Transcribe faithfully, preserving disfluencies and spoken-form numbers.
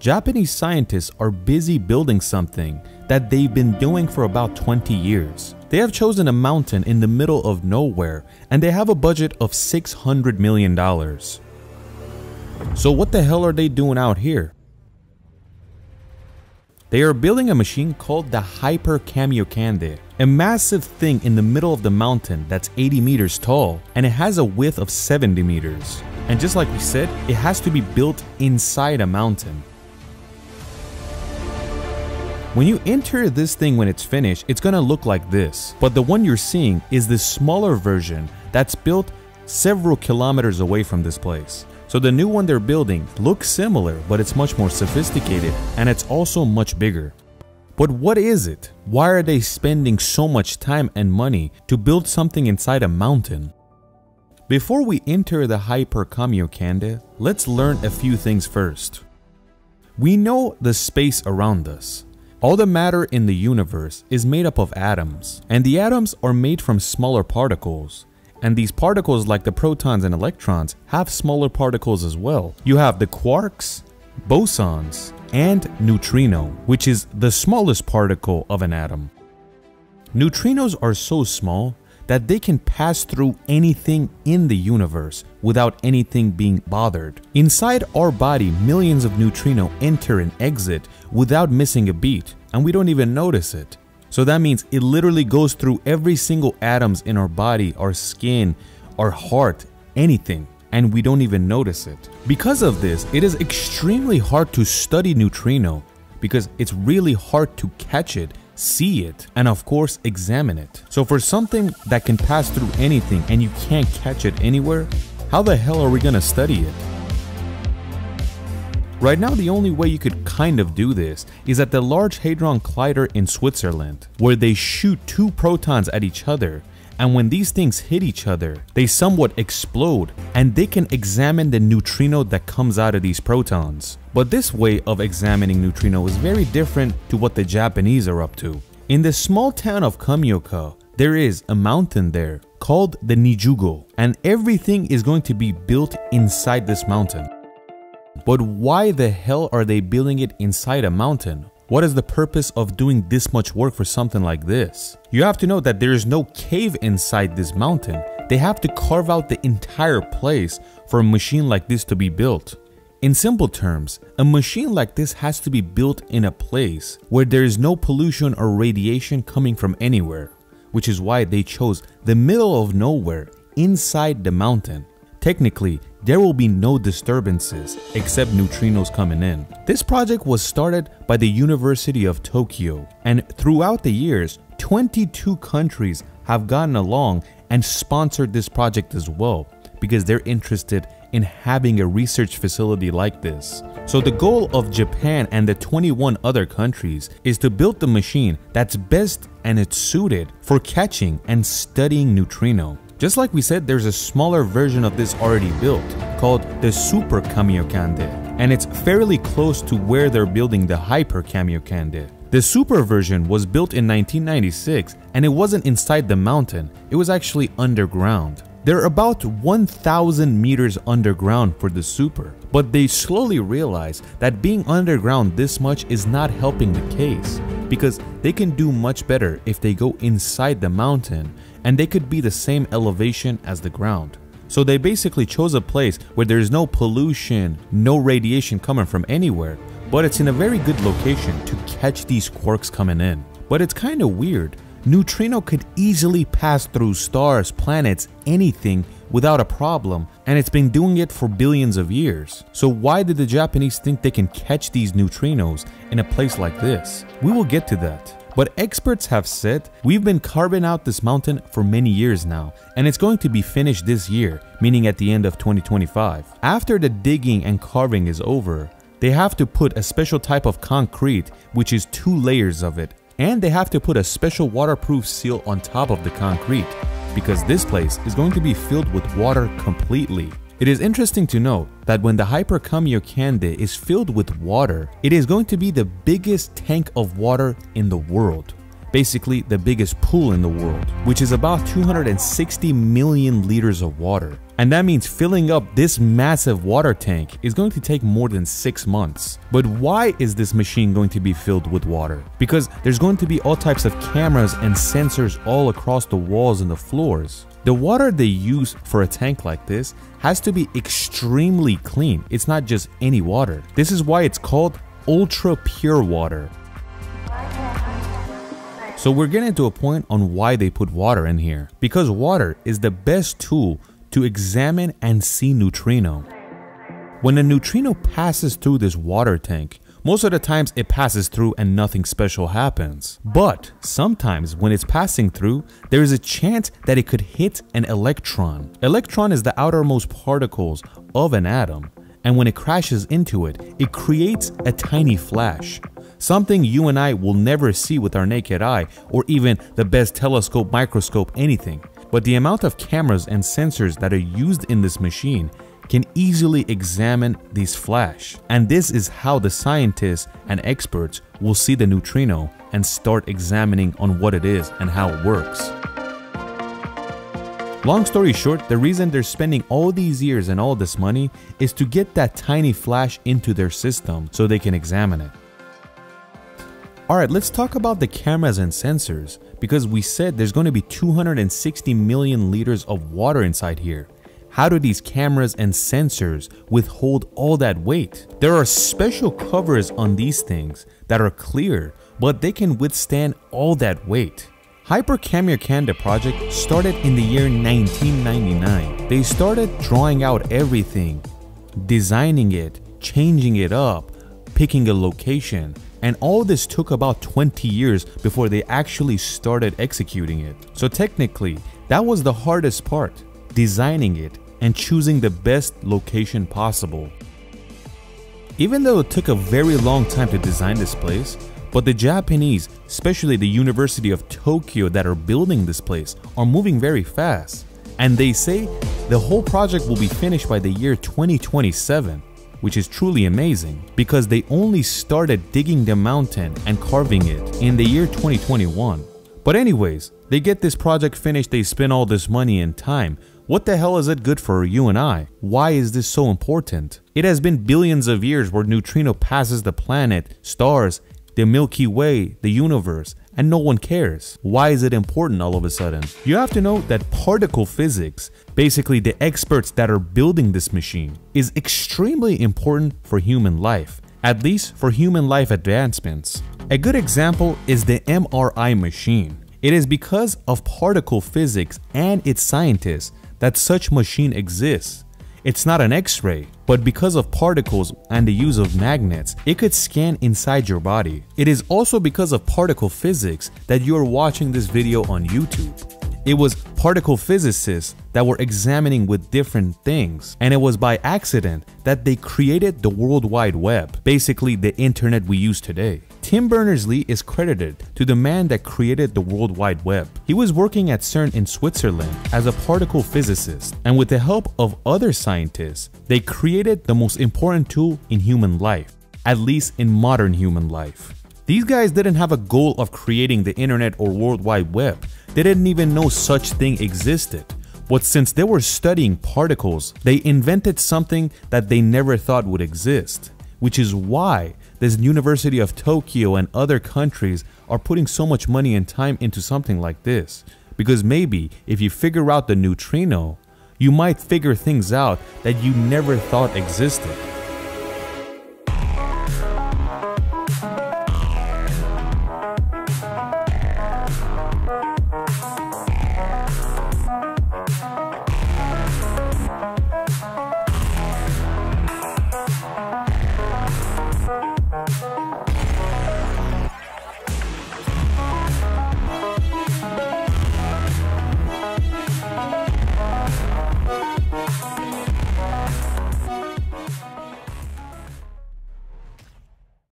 Japanese scientists are busy building something that they've been doing for about twenty years. They have chosen a mountain in the middle of nowhere, and they have a budget of six hundred million dollars. So what the hell are they doing out here? They are building a machine called the Hyper-Kamiokande, a massive thing in the middle of the mountain that's eighty meters tall, and it has a width of seventy meters. And just like we said, it has to be built inside a mountain. When you enter this thing when it's finished, it's gonna look like this. But the one you're seeing is this smaller version that's built several kilometers away from this place. So the new one they're building looks similar, but it's much more sophisticated and it's also much bigger. But what is it? Why are they spending so much time and money to build something inside a mountain? Before we enter the Hyper-Kamiokande, let's learn a few things first. We know the space around us. All the matter in the universe is made up of atoms, and the atoms are made from smaller particles. And these particles, like the protons and electrons, have smaller particles as well. You have the quarks, bosons, and neutrino, which is the smallest particle of an atom. Neutrinos are so small that they can pass through anything in the universe without anything being bothered. Inside our body, millions of neutrinos enter and exit without missing a beat, and we don't even notice it. So that means it literally goes through every single atoms in our body, our skin, our heart, anything, and we don't even notice it. Because of this, it is extremely hard to study neutrino because it's really hard to catch it, see it, and of course examine it. So for something that can pass through anything and you can't catch it anywhere, how the hell are we gonna study it? Right now, the only way you could kind of do this is at the Large Hadron Collider in Switzerland, where they shoot two protons at each other, and when these things hit each other, they somewhat explode, and they can examine the neutrino that comes out of these protons. But this way of examining neutrino is very different to what the Japanese are up to. In the small town of Kamioka, there is a mountain there called the Nijugo, and everything is going to be built inside this mountain. But why the hell are they building it inside a mountain? What is the purpose of doing this much work for something like this? You have to know that there is no cave inside this mountain. They have to carve out the entire place for a machine like this to be built. In simple terms, a machine like this has to be built in a place where there is no pollution or radiation coming from anywhere, which is why they chose the middle of nowhere inside the mountain. Technically, there will be no disturbances except neutrinos coming in. This project was started by the University of Tokyo, and throughout the years, twenty-two countries have gotten along and sponsored this project as well because they're interested in having a research facility like this. So the goal of Japan and the twenty-one other countries is to build the machine that's best and it's suited for catching and studying neutrino. Just like we said, there's a smaller version of this already built called the Super Kamiokande, and it's fairly close to where they're building the Hyper Kamiokande. The Super version was built in nineteen ninety-six, and it wasn't inside the mountain, it was actually underground. They're about one thousand meters underground for the Super, but they slowly realized that being underground this much is not helping the case, because they can do much better if they go inside the mountain, and they could be the same elevation as the ground. So they basically chose a place where there's no pollution, no radiation coming from anywhere, but it's in a very good location to catch these quarks coming in. But it's kind of weird. Neutrino could easily pass through stars, planets, anything without a problem, and it's been doing it for billions of years. So why did the Japanese think they can catch these neutrinos in a place like this? We will get to that. But experts have said, we've been carving out this mountain for many years now, and it's going to be finished this year, meaning at the end of twenty twenty-five. After the digging and carving is over, they have to put a special type of concrete, which is two layers of it, and they have to put a special waterproof seal on top of the concrete, because this place is going to be filled with water completely. It is interesting to note that when the Hyper-Kamiokande is filled with water, it is going to be the biggest tank of water in the world. Basically, the biggest pool in the world, which is about two hundred sixty million liters of water. And that means filling up this massive water tank is going to take more than six months. But why is this machine going to be filled with water? Because there's going to be all types of cameras and sensors all across the walls and the floors. The water they use for a tank like this has to be extremely clean. It's not just any water. This is why it's called ultra pure water. So we're getting to a point on why they put water in here, because water is the best tool to examine and see neutrino. When a neutrino passes through this water tank, most of the times it passes through and nothing special happens. But sometimes when it's passing through, there is a chance that it could hit an electron. Electron is the outermost particles of an atom, and when it crashes into it, it creates a tiny flash. Something you and I will never see with our naked eye or even the best telescope, microscope, anything. But the amount of cameras and sensors that are used in this machine can easily examine these flash. And this is how the scientists and experts will see the neutrino and start examining on what it is and how it works. Long story short, the reason they're spending all these years and all this money is to get that tiny flash into their system so they can examine it. Alright, let's talk about the cameras and sensors, because we said there's going to be two hundred sixty million liters of water inside here. How do these cameras and sensors withhold all that weight? There are special covers on these things that are clear, but they can withstand all that weight. Hyper-Kamiokande project started in the year nineteen ninety-nine. They started drawing out everything, designing it, changing it up, picking a location. And all this took about twenty years before they actually started executing it. So technically, that was the hardest part, designing it and choosing the best location possible. Even though it took a very long time to design this place, but the Japanese, especially the University of Tokyo that are building this place, are moving very fast. And they say the whole project will be finished by the year twenty twenty-seven. Which is truly amazing, because they only started digging the mountain and carving it in the year twenty twenty-one. But anyways, they get this project finished, they spend all this money and time. What the hell is it good for you and I? Why is this so important? It has been billions of years where neutrino passes the planet, stars, the Milky Way, the universe, and no one cares. Why is it important all of a sudden? You have to know that particle physics, basically the experts that are building this machine, is extremely important for human life, at least for human life advancements. A good example is the M R I machine. It is because of particle physics and its scientists that such machine exists. It's not an X-ray, but because of particles and the use of magnets, it could scan inside your body. It is also because of particle physics that you are watching this video on YouTube. It was particle physicists that were examining with different things, and it was by accident that they created the World Wide Web, basically the internet we use today. Tim Berners-Lee is credited to the man that created the World Wide Web. He was working at CERN in Switzerland as a particle physicist, and with the help of other scientists, they created the most important tool in human life, at least in modern human life. These guys didn't have a goal of creating the internet or World Wide Web. They didn't even know such thing existed. But since they were studying particles, they invented something that they never thought would exist, which is why this University of Tokyo and other countries are putting so much money and time into something like this. Because maybe if you figure out the neutrino, you might figure things out that you never thought existed.